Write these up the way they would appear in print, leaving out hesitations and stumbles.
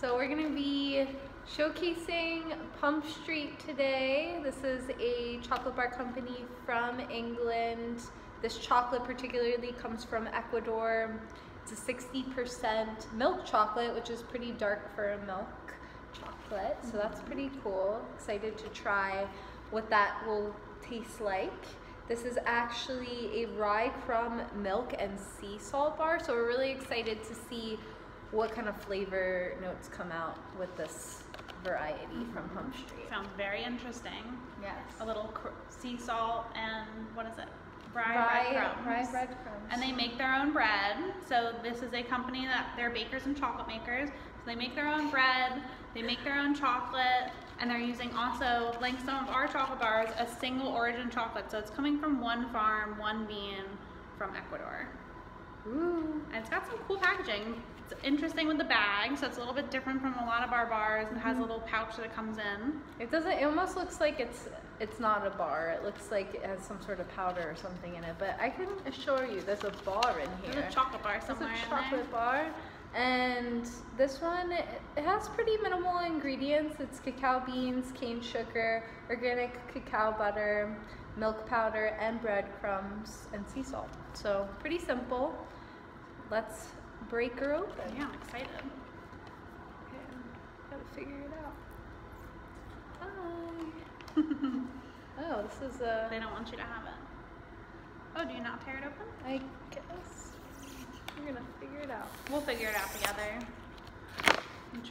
So we're gonna be showcasing Pump Street today. This is a chocolate bar company from England. This chocolate particularly comes from Ecuador. It's a 60% milk chocolate, which is pretty dark for a milk chocolate. So that's pretty cool. Excited to try what that will taste like. This is actually a rye crumb milk and sea salt bar, so we're really excited to see what kind of flavor notes come out with this variety from Pump Street. Sounds very interesting. Yes. A little sea salt and what is it? Rye breadcrumbs. And they make their own bread. So this is a company that they're bakers and chocolate makers. So they make their own bread, they make their own chocolate, and they're using also, like some of our chocolate bars, a single origin chocolate. So it's coming from one farm, one bean from Ecuador. Ooh. And it's got some cool packaging. It's interesting with the bag, so it's a little bit different from a lot of our bars. It has a little pouch that it comes in. It almost looks like it's not a bar. It looks like it has some sort of powder or something in it. But I can assure you, there's a bar in here. There's a chocolate bar somewhere. There's a chocolate bar, and this one it has pretty minimal ingredients. It's cacao beans, cane sugar, organic cacao butter, milk powder, and breadcrumbs and sea salt. So pretty simple. Let's break her open. Yeah, I'm excited. Okay, gotta figure it out. Hi. Oh, this is a... They don't want you to have it. Oh, do you not tear it open? I guess we're gonna figure it out. We'll figure it out together.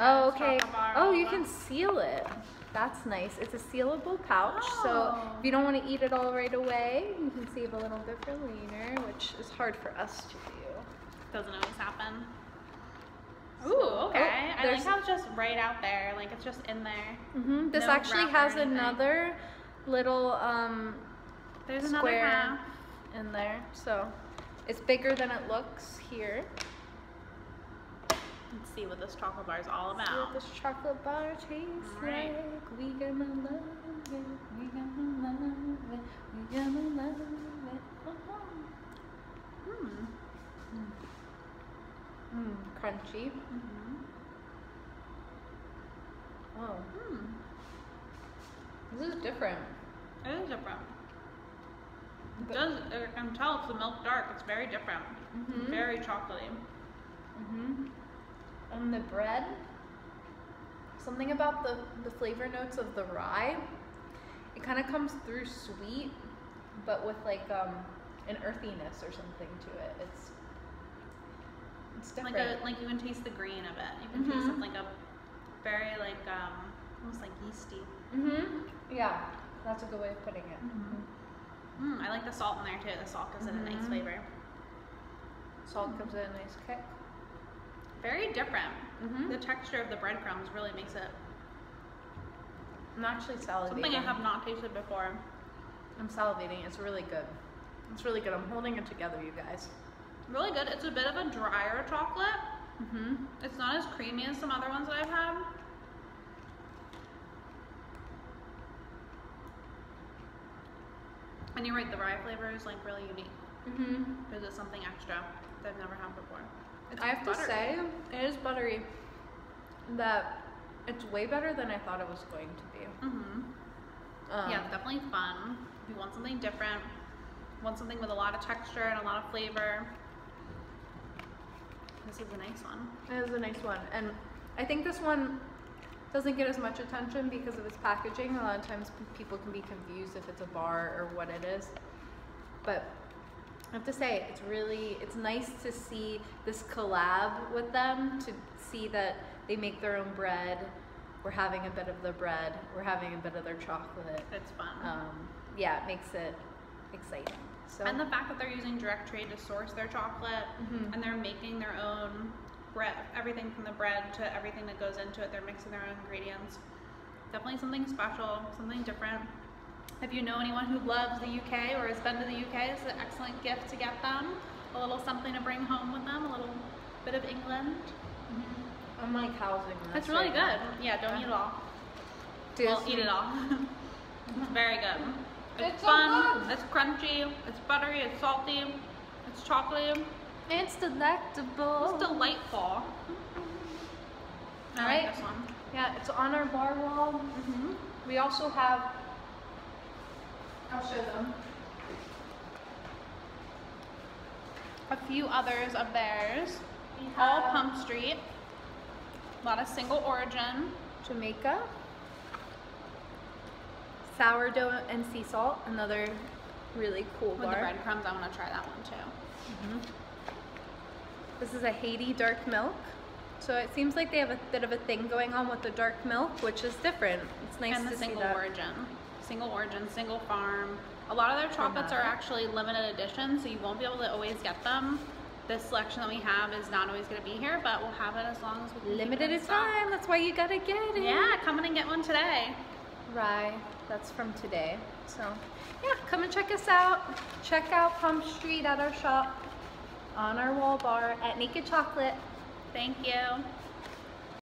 Oh, okay. Oh, you can seal it. That's nice. It's a sealable pouch, so if you don't want to eat it all right away, you can save a little bit for later, which is hard for us to do. Doesn't always happen. Ooh, okay. Oh, I like how it's just right out there. Like it's just in there. Mm-hmm. This actually has another little there's square another half in there. So it's bigger than it looks here. Let's see what this chocolate bar is all about. See what this chocolate bar tastes like. We gonna love it. We gonna love it. We gonna love it. Oh. Hmm. Crunchy. Oh. This is different. It is different. It does, I can tell it's the milk dark. It's very different. Very chocolatey. And the bread, something about the flavor notes of the rye, it kind of comes through sweet, but with like an earthiness or something to it. It's different. Like you can taste the green of it. You can taste it like a very like almost like yeasty. Yeah, that's a good way of putting it. I like the salt in there too. The salt gives it a nice flavor. Salt gives it a nice kick. Very different. The texture of the breadcrumbs really makes it. I'm actually salivating. Something I have not tasted before. I'm salivating. It's really good. It's really good. I'm holding it together, you guys. Really good. It's a bit of a drier chocolate. It's not as creamy as some other ones that I've had. And you're right, the rye flavor is like really unique. Because it's something extra that I've never had before. I have to say, it is buttery. That it's way better than I thought it was going to be. Yeah, it's definitely fun. If you want something different, want something with a lot of texture and a lot of flavor, this is a nice one. It is a nice one, and I think this one doesn't get as much attention because of its packaging. A lot of times people can be confused if it's a bar or what it is, but I have to say, it's really, it's nice to see this collab with them, to see that they make their own bread. We're having a bit of the bread. We're having a bit of their chocolate. It's fun. Yeah, it makes it exciting. So. And the fact that they're using direct trade to source their chocolate, and they're making their own bread, everything from the bread to everything that goes into it, they're mixing their own ingredients. Definitely something special, something different. If you know anyone who loves the UK or has been to the UK, it's an excellent gift to get them. A little something to bring home with them, a little bit of England. I'm like housing this. It's really good. Yeah, don't eat it all. Well, eat it all. It's very good. It's fun, so good. It's crunchy, it's buttery, it's salty, it's chocolatey. It's delectable. It's delightful. All right. I like this one. Yeah, it's on our bar wall. Mm-hmm. We also have, I'll show them, a few others of theirs. We have all Pump Street, a lot of single origin, Jamaica, sourdough and sea salt, another really cool bar. With the breadcrumbs, I want to try that one too. Mm-hmm. This is a Haiti dark milk. So it seems like they have a bit of a thing going on with the dark milk, which is different. It's nice to see that. And the single origin, single farm. A lot of their chocolates are actually limited edition, so you won't be able to always get them. This selection that we have is not always going to be here, but we'll have it as long as we can. Limited is time. That's why you got to get it. Yeah, come in and get one today. Right. That's from today. So yeah, come and check us out. Check out Pump Street at our shop, on our wall bar at Naked Chocolate. Thank you.